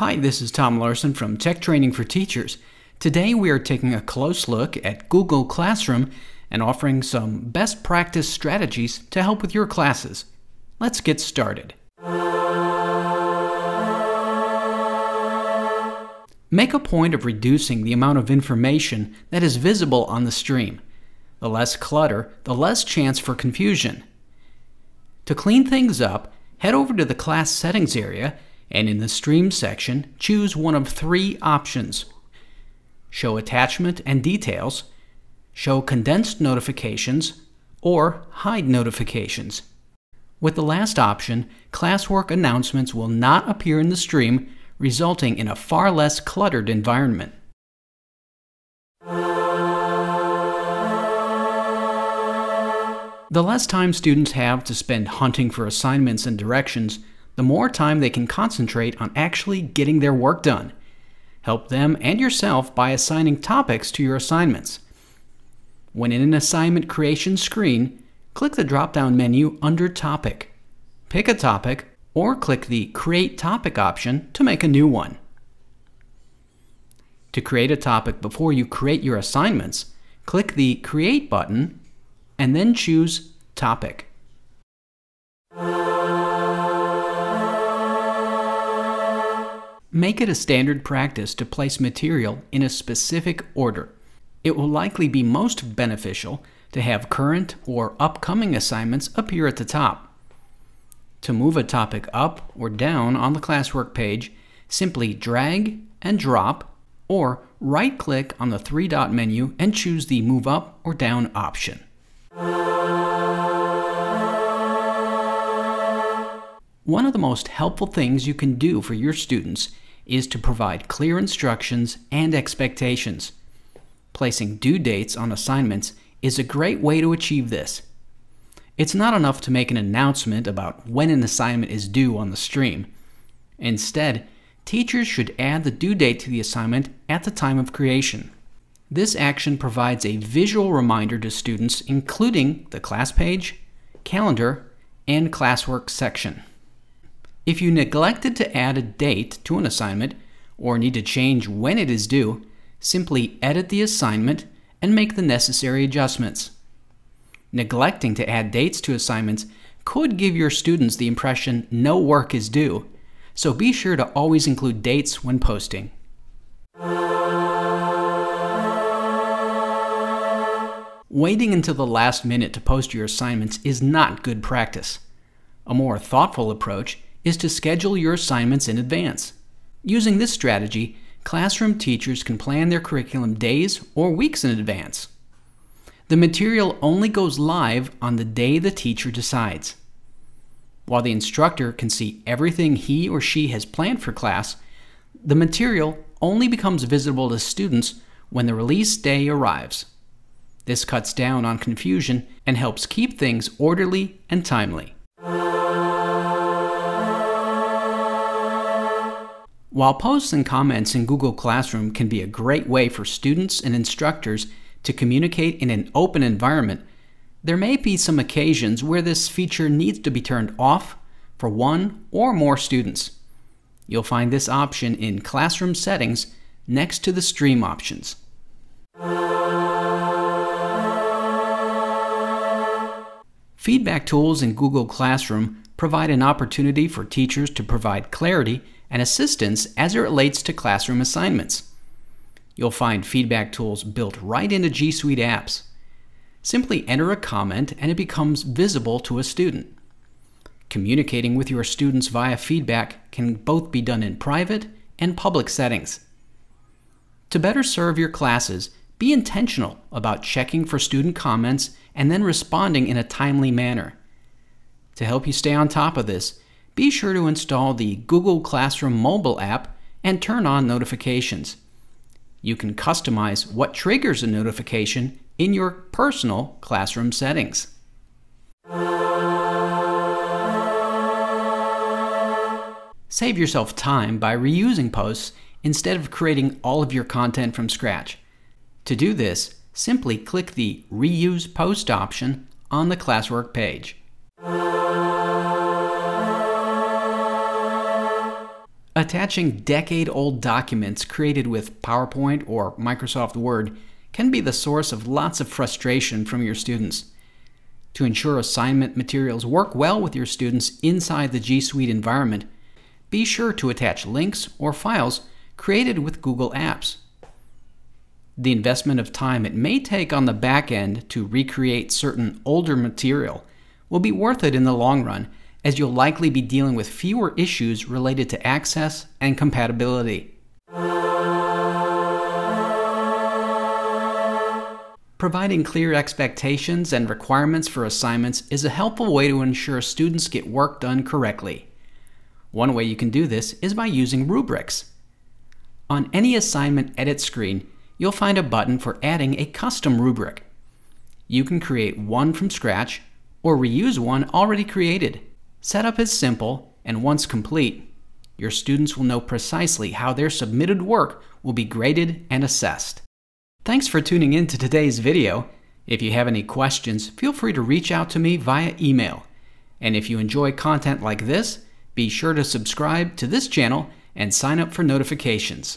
Hi, this is Tom Larson from Tech Training for Teachers. Today we are taking a close look at Google Classroom and offering some best practice strategies to help with your classes. Let's get started. Make a point of reducing the amount of information that is visible on the stream. The less clutter, the less chance for confusion. To clean things up, head over to the Class Settings area and in the Stream section, choose one of three options. Show Attachment and Details, Show Condensed Notifications, or Hide Notifications. With the last option, classwork announcements will not appear in the stream, resulting in a far less cluttered environment. The less time students have to spend hunting for assignments and directions, the more time they can concentrate on actually getting their work done. Help them and yourself by assigning topics to your assignments. When in an assignment creation screen, click the drop-down menu under Topic. Pick a topic or click the Create Topic option to make a new one. To create a topic before you create your assignments, click the Create button and then choose Topic. Make it a standard practice to place material in a specific order. It will likely be most beneficial to have current or upcoming assignments appear at the top. To move a topic up or down on the classwork page, simply drag and drop or right-click on the three-dot menu and choose the Move Up or Down option. One of the most helpful things you can do for your students is to provide clear instructions and expectations. Placing due dates on assignments is a great way to achieve this. It's not enough to make an announcement about when an assignment is due on the stream. Instead, teachers should add the due date to the assignment at the time of creation. This action provides a visual reminder to students, including the class page, calendar, and classwork section. If you neglected to add a date to an assignment or need to change when it is due, simply edit the assignment and make the necessary adjustments. Neglecting to add dates to assignments could give your students the impression no work is due, so be sure to always include dates when posting. Waiting until the last minute to post your assignments is not good practice. A more thoughtful approach is to schedule your assignments in advance. Using this strategy, classroom teachers can plan their curriculum days or weeks in advance. The material only goes live on the day the teacher decides. While the instructor can see everything he or she has planned for class, the material only becomes visible to students when the release day arrives. This cuts down on confusion and helps keep things orderly and timely. While posts and comments in Google Classroom can be a great way for students and instructors to communicate in an open environment, there may be some occasions where this feature needs to be turned off for one or more students. You'll find this option in Classroom Settings next to the Stream options. Feedback tools in Google Classroom provide an opportunity for teachers to provide clarity and assistance as it relates to classroom assignments. You'll find feedback tools built right into G Suite apps. Simply enter a comment and it becomes visible to a student. Communicating with your students via feedback can both be done in private and public settings. To better serve your classes, be intentional about checking for student comments and then responding in a timely manner. To help you stay on top of this, be sure to install the Google Classroom mobile app and turn on notifications. You can customize what triggers a notification in your personal classroom settings. Save yourself time by reusing posts instead of creating all of your content from scratch. To do this, simply click the Reuse Post option on the classwork page. Attaching decade-old documents created with PowerPoint or Microsoft Word can be the source of lots of frustration from your students. To ensure assignment materials work well with your students inside the G Suite environment, be sure to attach links or files created with Google Apps. The investment of time it may take on the back end to recreate certain older material will be worth it in the long run, as you'll likely be dealing with fewer issues related to access and compatibility. Providing clear expectations and requirements for assignments is a helpful way to ensure students get work done correctly. One way you can do this is by using rubrics. On any assignment edit screen, you'll find a button for adding a custom rubric. You can create one from scratch or reuse one already created. Setup is simple, and once complete, your students will know precisely how their submitted work will be graded and assessed. Thanks for tuning in to today's video. If you have any questions, feel free to reach out to me via email. And if you enjoy content like this, be sure to subscribe to this channel and sign up for notifications.